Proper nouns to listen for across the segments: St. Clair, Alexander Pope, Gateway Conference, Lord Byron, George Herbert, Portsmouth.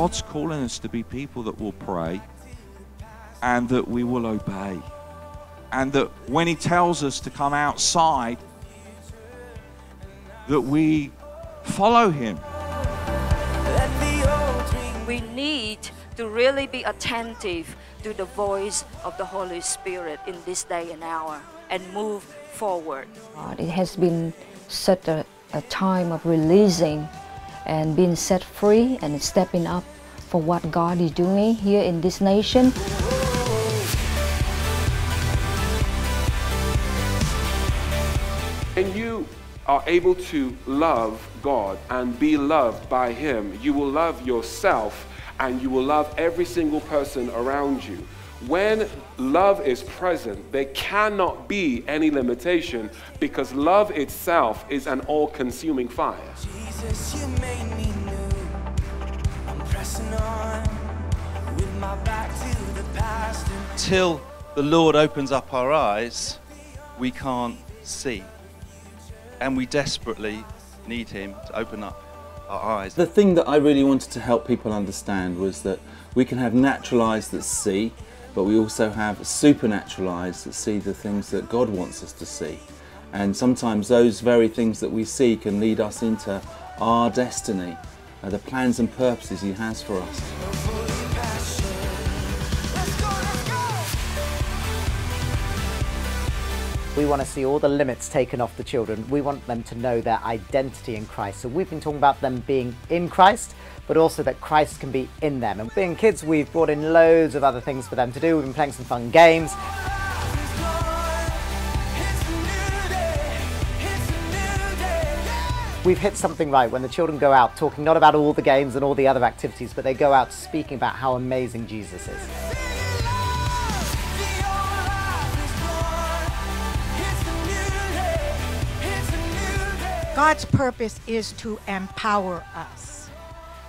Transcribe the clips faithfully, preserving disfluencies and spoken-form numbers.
God's calling us to be people that will pray and that we will obey. And that when he tells us to come outside, that we follow him. We need to really be attentive to the voice of the Holy Spirit in this day and hour and move forward. It has been such a, a time of releasing and being set free and stepping up for what God is doing here in this nation. And you are able to love God and be loved by him. You will love yourself and you will love every single person around you. When love is present, there cannot be any limitation, because love itself is an all-consuming fire. Jesus, you made me new. I'm pressing on with my back to the past. Till the Lord opens up our eyes, we can't see. And we desperately need him to open up our eyes. The thing that I really wanted to help people understand was that we can have natural eyes that see, but we also have supernatural eyes that see the things that God wants us to see. And sometimes those very things that we see can lead us into our destiny, the plans and purposes he has for us. We want to see all the limits taken off the children. We want them to know their identity in Christ. So we've been talking about them being in Christ, but also that Christ can be in them. And being kids, we've brought in loads of other things for them to do. We've been playing some fun games. We've hit something right when the children go out talking not about all the games and all the other activities, but they go out speaking about how amazing Jesus is. God's purpose is to empower us,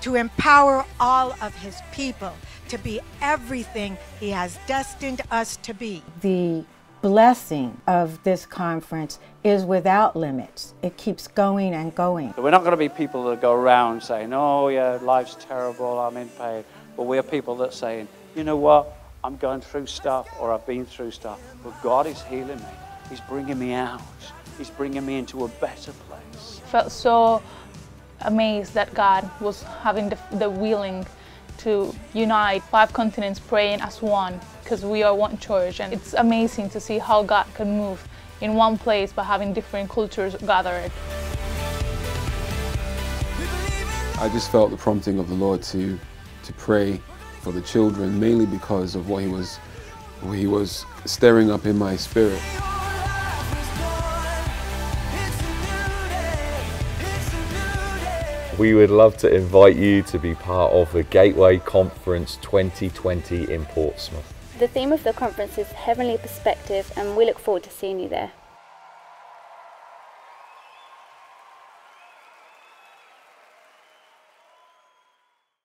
to empower all of his people to be everything he has destined us to be. The blessing of this conference is without limits. It keeps going and going. We're not going to be people that go around saying, oh yeah, life's terrible, I'm in pain. But we are people that saying, you know what, I'm going through stuff, or I've been through stuff, but God is healing me. He's bringing me out. He's bringing me into a better place. I felt so amazed that God was having the, the willing to unite five continents praying as one, because we are one church, and it's amazing to see how God can move in one place by having different cultures gathered. I just felt the prompting of the Lord to, to pray for the children, mainly because of what he was, what he was stirring up in my spirit. We would love to invite you to be part of the Gateway Conference twenty twenty in Portsmouth. The theme of the conference is Heavenly Perspective, and we look forward to seeing you there.